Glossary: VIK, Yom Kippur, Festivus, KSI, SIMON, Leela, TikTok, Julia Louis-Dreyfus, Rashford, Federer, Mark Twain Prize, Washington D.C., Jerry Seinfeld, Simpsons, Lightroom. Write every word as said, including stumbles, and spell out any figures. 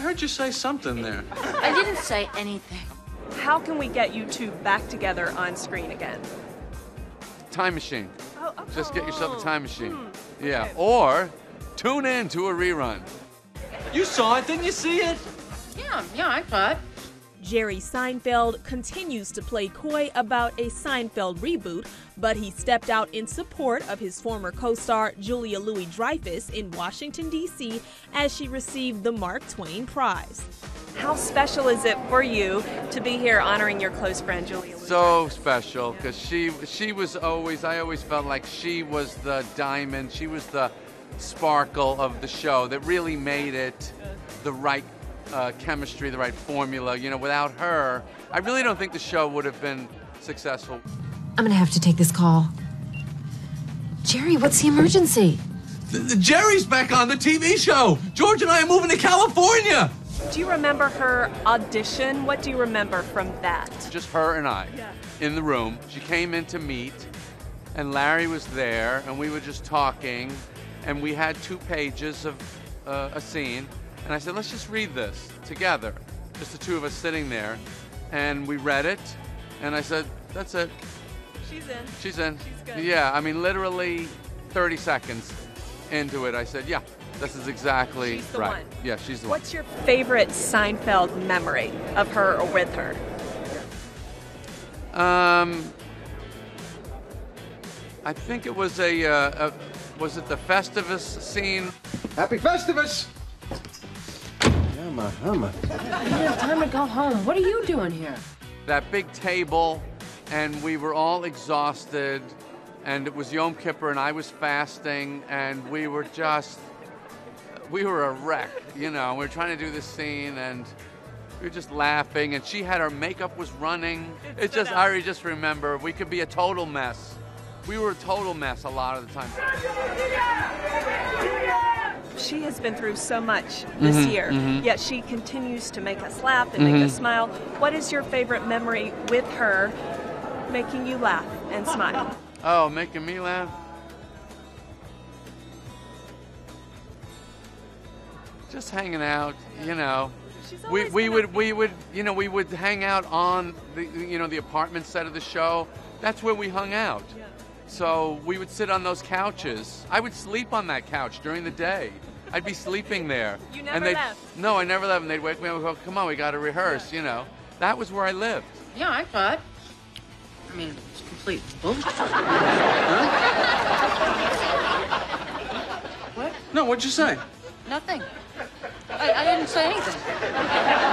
I heard you say something there. I didn't say anything. How can we get you two back together on screen again? Time machine. Oh, okay. Just get yourself a time machine. Hmm. Yeah, okay. Or tune in to a rerun. You saw it, didn't you see it? Yeah, yeah, I saw it. Jerry Seinfeld continues to play coy about a Seinfeld reboot, but he stepped out in support of his former co-star Julia Louis-Dreyfus in Washington, D C as she received the Mark Twain Prize. How special is it for you to be here honoring your close friend Julia Louis-Dreyfus? So special, because she, she was always, I always felt like she was the diamond, she was the sparkle of the show that really made it the right Uh, chemistry, the right formula. You know, without her, I really don't think the show would have been successful. I'm gonna have to take this call. Jerry, what's the emergency? The, the Jerry's back on the T V show. George and I are moving to California. Do you remember her audition? What do you remember from that? Just her and I, yeah, in the room. She came in to meet, and Larry was there, and we were just talking, and we had two pages of uh, a scene. And I said, let's just read this together, just the two of us sitting there. And we read it, and I said, that's it. She's in. She's in. She's good. Yeah, I mean, literally thirty seconds into it, I said, yeah, this is exactly she's the right. One. Yeah, she's the What's one. What's your favorite Seinfeld memory of her or with her? Um, I think it was a, uh, a was it the Festivus scene? Happy Festivus! Hummer, hummer. I don't have time to go home. What are you doing here? That big table, and we were all exhausted, and it was Yom Kippur, and I was fasting, and we were just, we were a wreck, you know. We were trying to do this scene, and we were just laughing, and she had her makeup was running. It's just, I just remember, we could be a total mess. We were a total mess a lot of the time. She has been through so much this mm-hmm, year, mm-hmm. yet she continues to make us laugh and mm-hmm. make us smile. What is your favorite memory with her making you laugh and smile? Oh, making me laugh? Just hanging out, you know. She's we we would happy. we would you know we would hang out on the you know the apartment set of the show. That's where we hung out. Yeah. So we would sit on those couches. I would sleep on that couch during the day. I'd be sleeping there. You never and they'd, left. No, I never left. And they'd wake me up and go, come on, we got to rehearse, yeah. you know. That was where I lived. Yeah, I thought. I mean, it's complete bullshit. Huh? What? No, what'd you say? Nothing. I, I didn't say anything.